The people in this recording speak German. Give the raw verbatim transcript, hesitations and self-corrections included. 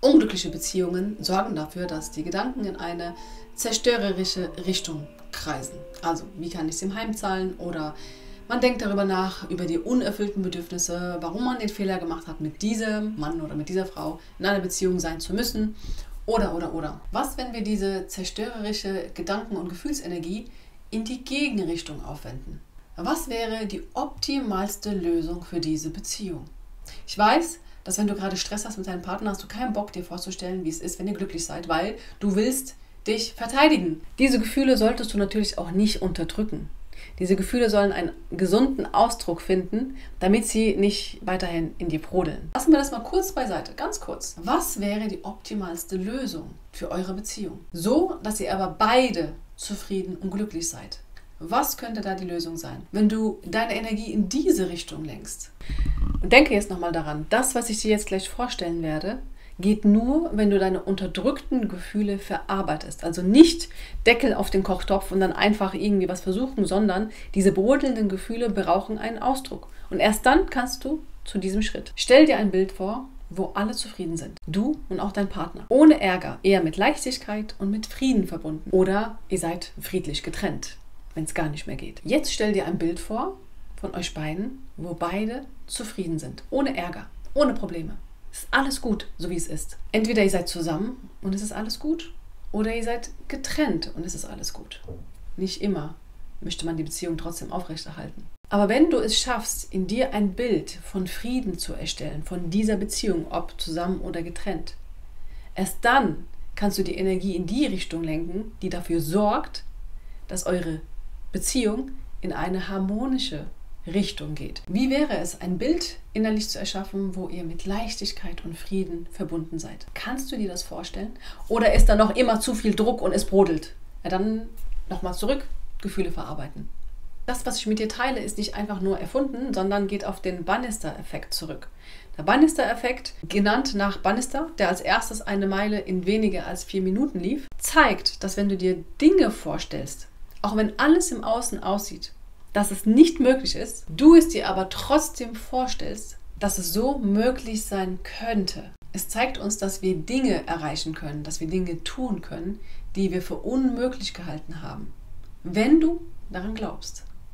Unglückliche Beziehungen sorgen dafür, dass die Gedanken in eine zerstörerische Richtung kreisen. Also, wie kann ich es im Heim zahlen? Oder man denkt darüber nach, über die unerfüllten Bedürfnisse, warum man den Fehler gemacht hat, mit diesem Mann oder mit dieser Frau in einer Beziehung sein zu müssen. Oder, oder, oder. Was, wenn wir diese zerstörerische Gedanken- und Gefühlsenergie in die Gegenrichtung aufwenden? Was wäre die optimalste Lösung für diese Beziehung? Ich weiß, dass wenn du gerade Stress hast mit deinem Partner, hast du keinen Bock, dir vorzustellen, wie es ist, wenn ihr glücklich seid, weil du willst dich verteidigen. Diese Gefühle solltest du natürlich auch nicht unterdrücken. Diese Gefühle sollen einen gesunden Ausdruck finden, damit sie nicht weiterhin in dir brodeln. Lassen wir das mal kurz beiseite, ganz kurz. Was wäre die optimalste Lösung für eure Beziehung? So, dass ihr aber beide zufrieden und glücklich seid. Was könnte da die Lösung sein, wenn du deine Energie in diese Richtung lenkst? Und denke jetzt nochmal daran, das, was ich dir jetzt gleich vorstellen werde, geht nur, wenn du deine unterdrückten Gefühle verarbeitest. Also nicht Deckel auf den Kochtopf und dann einfach irgendwie was versuchen, sondern diese brodelnden Gefühle brauchen einen Ausdruck. Und erst dann kannst du zu diesem Schritt. Stell dir ein Bild vor, wo alle zufrieden sind. Du und auch dein Partner. Ohne Ärger, eher mit Leichtigkeit und mit Frieden verbunden. Oder ihr seid friedlich getrennt, wenn es gar nicht mehr geht. Jetzt stell dir ein Bild vor, von euch beiden, wo beide zufrieden sind. Ohne Ärger, ohne Probleme. Es ist alles gut, so wie es ist. Entweder ihr seid zusammen und es ist alles gut, oder ihr seid getrennt und es ist alles gut. Nicht immer möchte man die Beziehung trotzdem aufrechterhalten. Aber wenn du es schaffst, in dir ein Bild von Frieden zu erstellen, von dieser Beziehung, ob zusammen oder getrennt, erst dann kannst du die Energie in die Richtung lenken, die dafür sorgt, dass eure Beziehung in eine harmonische Richtung geht. Wie wäre es, ein Bild innerlich zu erschaffen, wo ihr mit Leichtigkeit und Frieden verbunden seid? Kannst du dir das vorstellen? Oder ist da noch immer zu viel Druck und es brodelt? Ja, dann nochmal zurück, Gefühle verarbeiten. Das, was ich mit dir teile, ist nicht einfach nur erfunden, sondern geht auf den Bannister-Effekt zurück. Der Bannister-Effekt, genannt nach Bannister, der als erstes eine Meile in weniger als vier Minuten lief, zeigt, dass wenn du dir Dinge vorstellst, auch wenn alles im Außen aussieht, dass es nicht möglich ist, du es dir aber trotzdem vorstellst, dass es so möglich sein könnte. Es zeigt uns, dass wir Dinge erreichen können, dass wir Dinge tun können, die wir für unmöglich gehalten haben, wenn du daran glaubst.